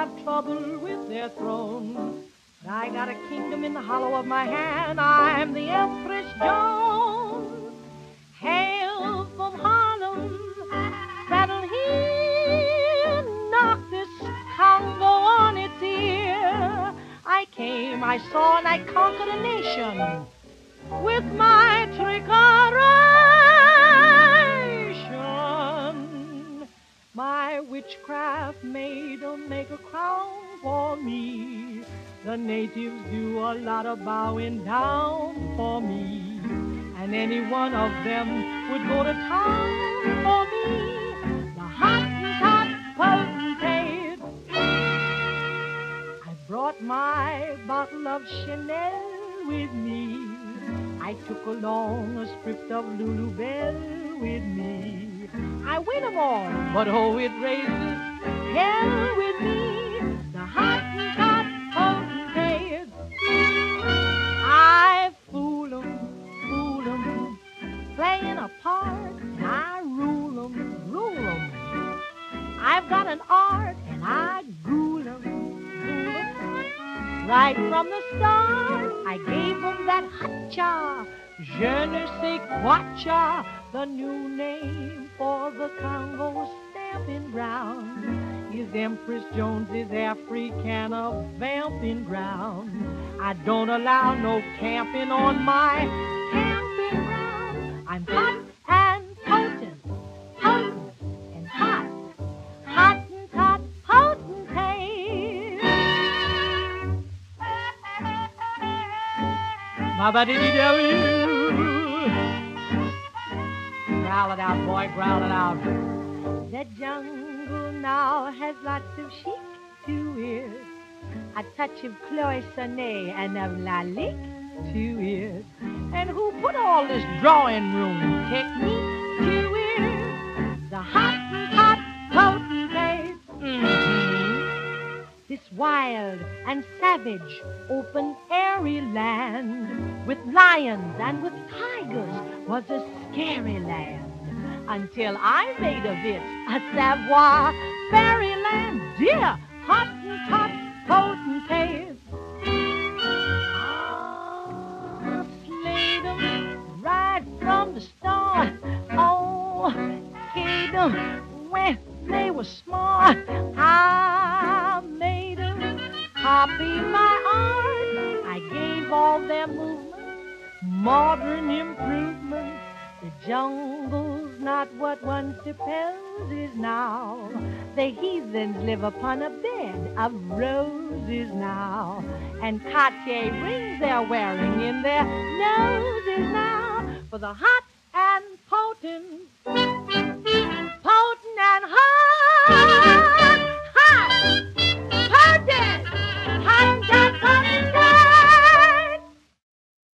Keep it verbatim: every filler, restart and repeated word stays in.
have trouble with their throne. But I got a kingdom in the hollow of my hand. I'm the Empress Jones. Hail from Harlem, saddle here, knock this Congo on its ear. I came, I saw, and I conquered a nation with my trickeration. My witchcraft made a make a crown for me. The natives do a lot of bowing down for me, and any one of them would go to town for me. The Hottentot Potentate. I brought my bottle of Chanel with me. I took along a strip of Lulu Bell with me. I win them all, but oh, it raises hell with me. The Hottentot Potentate. I fool 'em, fool 'em, playing a part, and I rule 'em, rule 'em. I've got an art, and I ghoul 'em, ghoul 'em. Right from the start, I gave 'em that hacha, je ne sais quoi cha, the new name for the Congo stamping ground. Is Empress Jones, is Africana vamping ground. I don't allow no camping on my camping ground. I'm hot and potent, potent and hot, hot and hot, potentate. My ba-dee-dee-dee-dee. Growl it out, boy, growl it out. The jungle now has lots of chic to it. A touch of Chloé, Sainé, and of Lalik to it. And who put all this drawing room technique to it? The Hottentot Potentate. Mm-hmm. This wild and savage open airy land with lions and with tigers was a scary land. Until I made of it a Savoy fairyland, dear Hottentot Potentate. Oh, slayed 'em right from the start. Oh, kid 'em when they were smart. I made 'em copy my art. I gave all their movements modern improvements. The jungle's not what one supposes now. The heathens live upon a bed of roses now. And Cartier rings they're wearing in their noses now. For the hot and potent, potent and hot.